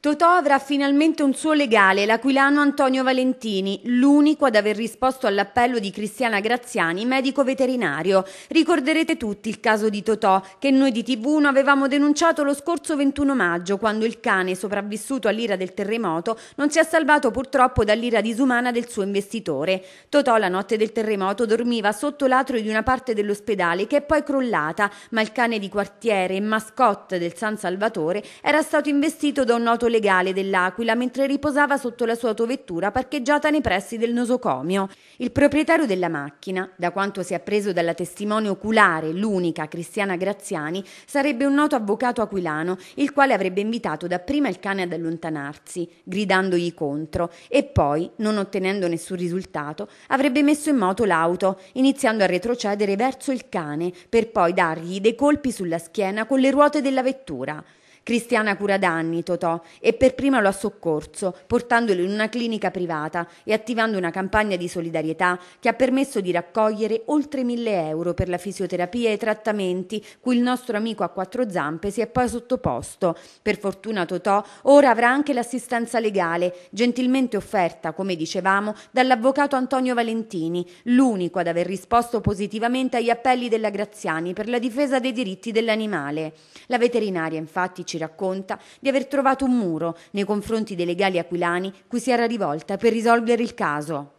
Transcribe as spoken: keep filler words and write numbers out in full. Totò avrà finalmente un suo legale, l'aquilano Antonio Valentini, l'unico ad aver risposto all'appello di Cristiana Graziani, medico veterinario. Ricorderete tutti il caso di Totò, che noi di T V uno avevamo denunciato lo scorso ventuno maggio, quando il cane, sopravvissuto all'ira del terremoto, non si è salvato purtroppo dall'ira disumana del suo investitore. Totò la notte del terremoto dormiva sotto l'atrio di una parte dell'ospedale che è poi crollata, ma il cane di quartiere e mascotte del San Salvatore era stato investito da un noto legale dell'Aquila mentre riposava sotto la sua autovettura parcheggiata nei pressi del nosocomio. Il proprietario della macchina, da quanto si è appreso dalla testimone oculare, l'unica Cristiana Graziani, sarebbe un noto avvocato aquilano, il quale avrebbe invitato dapprima il cane ad allontanarsi, gridandogli contro, e poi, non ottenendo nessun risultato, avrebbe messo in moto l'auto, iniziando a retrocedere verso il cane, per poi dargli dei colpi sulla schiena con le ruote della vettura. Cristiana cura da anni Totò e per prima lo ha soccorso, portandolo in una clinica privata e attivando una campagna di solidarietà che ha permesso di raccogliere oltre mille euro per la fisioterapia e i trattamenti cui il nostro amico a quattro zampe si è poi sottoposto. Per fortuna Totò ora avrà anche l'assistenza legale, gentilmente offerta, come dicevamo, dall'avvocato Antonio Valentini, l'unico ad aver risposto positivamente agli appelli della Graziani per la difesa dei diritti dell'animale. La veterinaria infatti ci racconta di aver trovato un muro nei confronti dei legali aquilani cui si era rivolta per risolvere il caso.